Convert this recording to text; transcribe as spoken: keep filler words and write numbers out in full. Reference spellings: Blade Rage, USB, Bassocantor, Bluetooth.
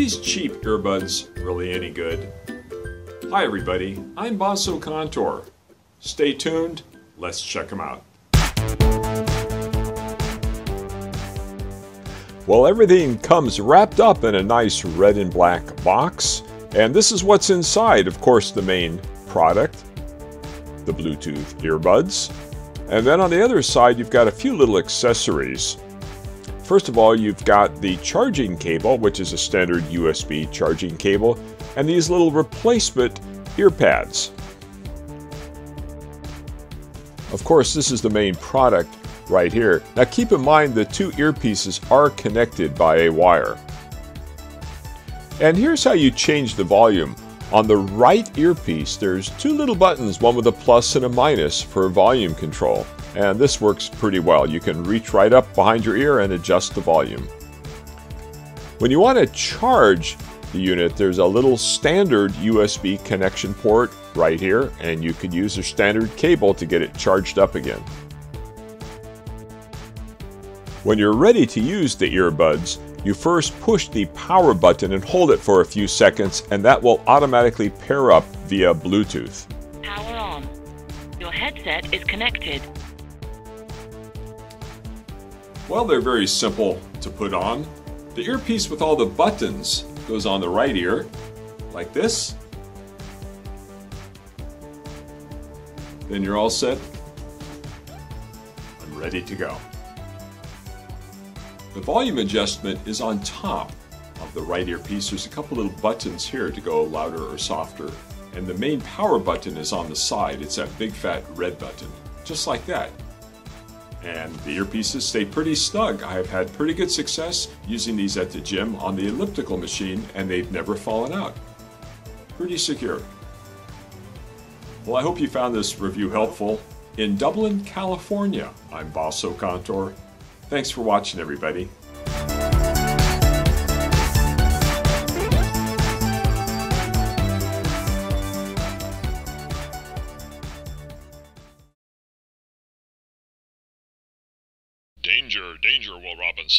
these cheap earbuds really any good? Hi everybody, I'm Bassocantor. Stay tuned, let's check them out. Well, everything comes wrapped up in a nice red and black box, and this is what's inside. Of course, the main product, the Bluetooth earbuds, and then on the other side you've got a few little accessories. First of all, you've got the charging cable, which is a standard U S B charging cable, and these little replacement ear pads. Of course, this is the main product right here. Now keep in mind the two earpieces are connected by a wire. And here's how you change the volume. On the right earpiece, there's two little buttons, one with a plus and a minus for volume control. And this works pretty well. You can reach right up behind your ear and adjust the volume. When you want to charge the unit, there's a little standard U S B connection port right here, and you could use a standard cable to get it charged up again. When you're ready to use the earbuds, you first push the power button and hold it for a few seconds, and that will automatically pair up via Bluetooth. Power on. Your headset is connected. Well, they're very simple to put on. The earpiece with all the buttons goes on the right ear, like this. Then you're all set and ready to go. The volume adjustment is on top of the right earpiece. There's a couple little buttons here to go louder or softer. And the main power button is on the side. It's that big fat red button, just like that. And the earpieces stay pretty snug. I have had pretty good success using these at the gym on the elliptical machine, and they've never fallen out. Pretty secure. Well, I hope you found this review helpful. In Dublin, California, I'm Bassocantor. Thanks for watching, everybody. Danger, danger, Will Robinson.